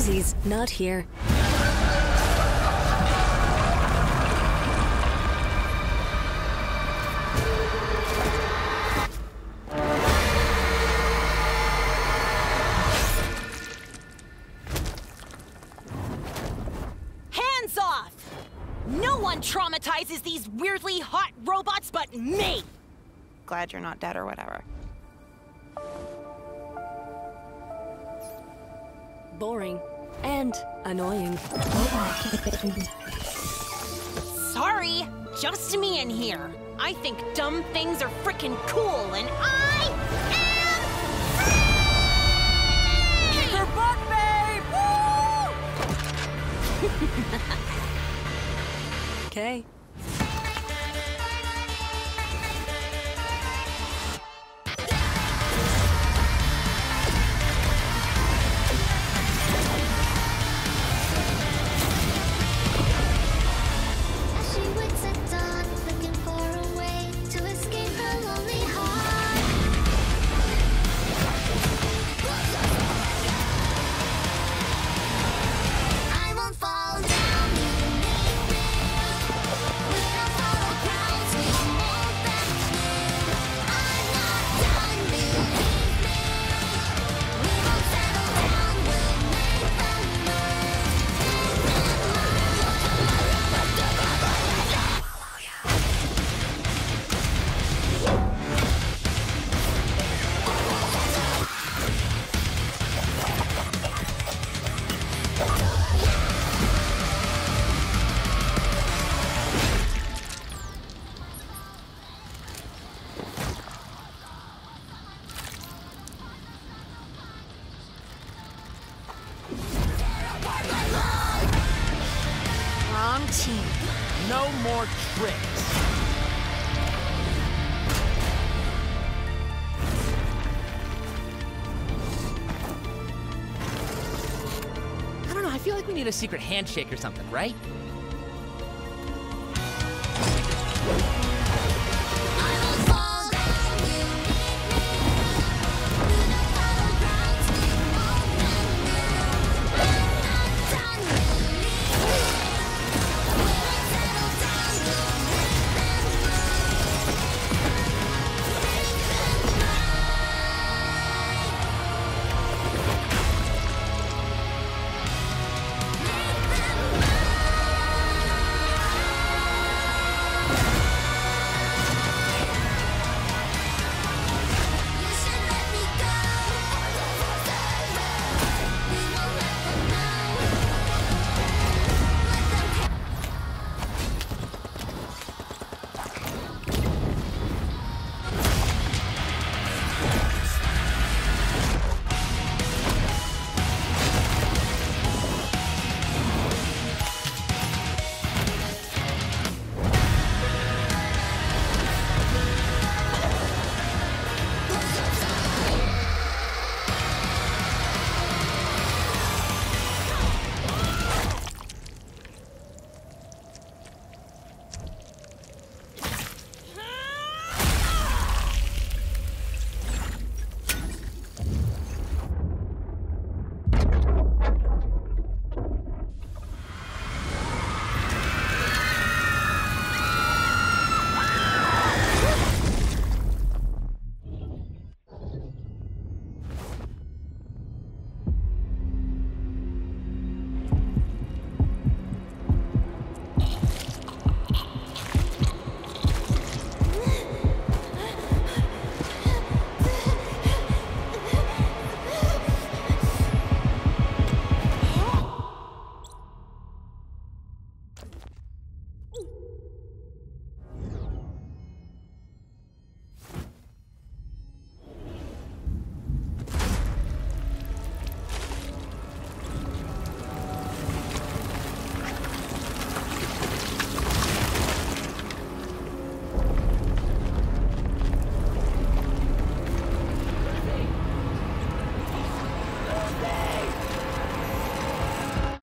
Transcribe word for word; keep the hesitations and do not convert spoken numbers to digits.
Susie's not here. Hands off! No one traumatizes these weirdly hot robots but me! Glad you're not dead or whatever. Boring and annoying. Sorry, just me in here. I think dumb things are frickin' cool, and I am free! Kick her butt, babe! Woo! Okay. No more tricks. I don't know, I feel like we need a secret handshake or something, right?